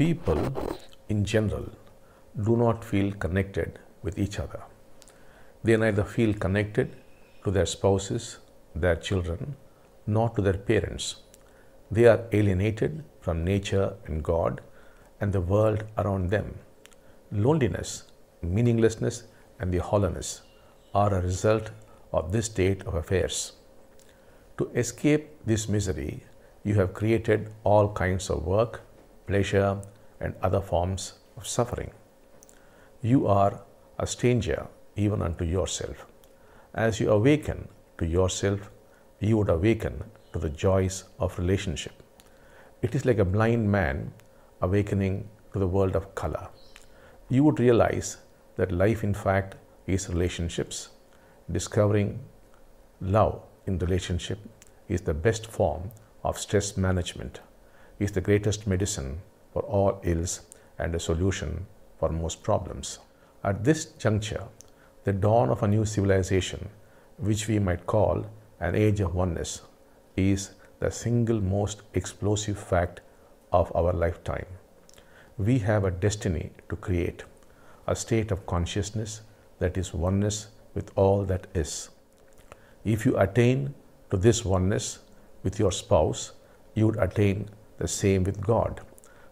People in general do not feel connected with each other. They neither feel connected to their spouses, their children, nor to their parents. They are alienated from nature and God and the world around them. Loneliness, meaninglessness, and the hollowness are a result of this state of affairs. To escape this misery, you have created all kinds of work, pleasure, and other forms of suffering. You are a stranger even unto yourself. As you awaken to yourself, you would awaken to the joys of relationship. It is like a blind man awakening to the world of color. You would realize that life, in fact, is relationships. Discovering love in relationship is the best form of stress management, is the greatest medicine for all ills and a solution for most problems. At this juncture, the dawn of a new civilization, which we might call an age of oneness, is the single most explosive fact of our lifetime. We have a destiny to create, a state of consciousness that is oneness with all that is. If you attain to this oneness with your spouse, you would attain the same with God,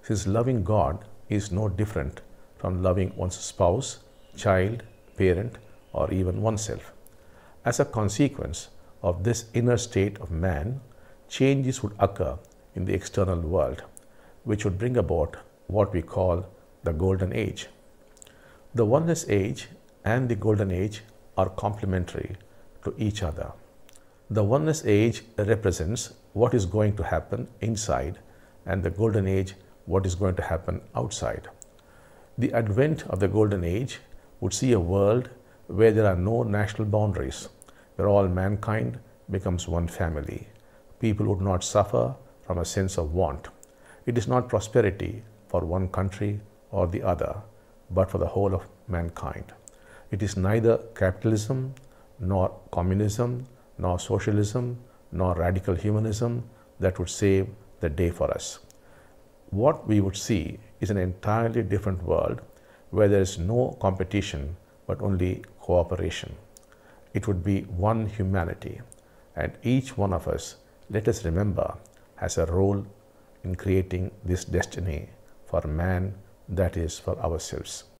since loving God is no different from loving one's spouse, child, parent, or even oneself. As a consequence of this inner state of man, changes would occur in the external world, which would bring about what we call the Golden Age. The Oneness Age and the Golden Age are complementary to each other. The Oneness Age represents what is going to happen inside, and the Golden Age what is going to happen outside. The advent of the Golden Age would see a world where there are no national boundaries, where all mankind becomes one family. People would not suffer from a sense of want. It is not prosperity for one country or the other, but for the whole of mankind. It is neither capitalism, nor communism, nor socialism, nor radical humanism that would save the day for us. What we would see is an entirely different world where there is no competition but only cooperation. It would be one humanity, and each one of us, let us remember, has a role in creating this destiny for man, that is, for ourselves.